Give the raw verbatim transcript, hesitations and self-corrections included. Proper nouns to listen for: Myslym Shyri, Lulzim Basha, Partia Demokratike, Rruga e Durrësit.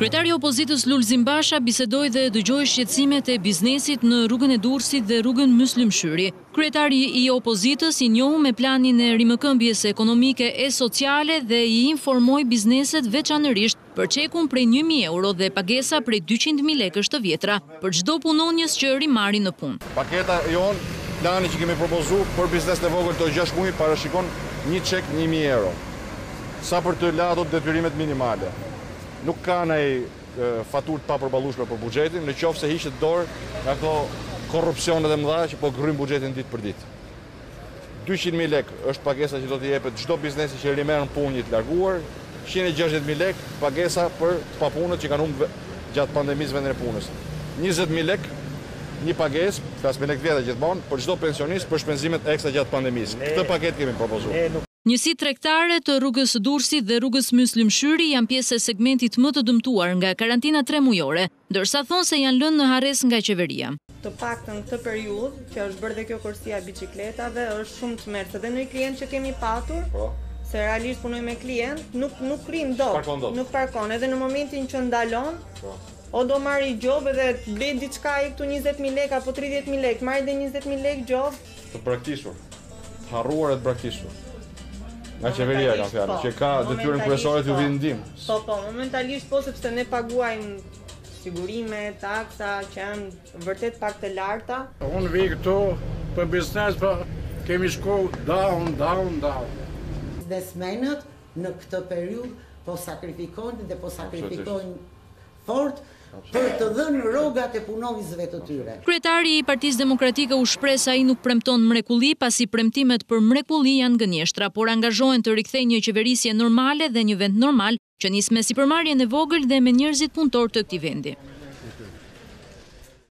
Kryetari i opozitës Lulzim Basha bisedoi dhe dëgjoi shqetësimet e biznesit në rrugën e Durrësit dhe rrugën Myslym Shyri. Kryetari i opozitës i njohu me planin e rimëkëmbjes ekonomike e sociale dhe i informoi bizneset veçanërisht për çekun prej një mijë euro dhe pagesa prej dyqind mijë lekësh të vjetra për çdo punonjës që rimari në punë. Paketa jon, plani që kemi propozuar për biznes të vogël të gjashtë muaj parashikon një çek një mijë euro. Sa për të latur detyrimet minimale. Nuk ka ndaj faturë të papërballueshme për buxhetin, nëse hiqet dorë nga ato korrupsionet e mëdha që po grym buxhetin ditë për ditë. dyqind mijë lekë është pagesa që do t'i jepet çdo biznesi që rimer në punë të larguar, qind e gjashtëdhjetë mijë lekë pagesa për të papunët që kanë humbur gjatë pandemisë vendin e punës. njëzet mijë lekë një pagesë, pesëmbëdhjetë lekë vjetra gjithmonë, për çdo pensionist për shpenzimet ekstra gjatë pandemisë. Këtë paketë kemi propozuar. Njësitë tregtare të rrugës Durrësit dhe rrugës Myslím Shyri janë pjesë e segmentit më të dëmtuar nga karantina tre mujore, ndërsa thonë se janë lënë në harres nga qeveria. Të paktën këtë periudhë, që është bërë dhe kjo kursia e biçikletave, është shumë të merrshme dhe në klientë që kemi patur, po. Se realisht punoj me klient, nuk nuk rrim dot, nuk parkon, edhe në momentin që ndalon, po. O do marri gjobë dhe bëj diçka i këtu njëzet mijë lekë apo tridhjetë mijë lekë, marr edhe njëzet mijë lekë gjobë. Të braktisur, të harruar e të braktisur. Nga qeveria ka fjalë, që ka detyrën kryesore t'ju vijë ndihmë. Po, po, momentalisht po, sepse ne paguajmë sigurime, taksa që janë vërtet pak të larta. Unë vi këtu për biznes, për kemi shkuar down, down, down. Biznesmenët në këtë periudhë po sakrifikojnë dhe po sakrifikojnë fort për të dhënë rrogat e punonjësve të tyre. Kryetari i Partisë Demokratike u shpreh se ai nuk premton mrekulli, pasi premtimet për mrekulli janë gënjeshtra, por angazhohen të rikthejnë një qeverisje normale dhe një vend normal, që nis me sipërmarrjen e vogël dhe me njerëzit punëtor të këtij vendi.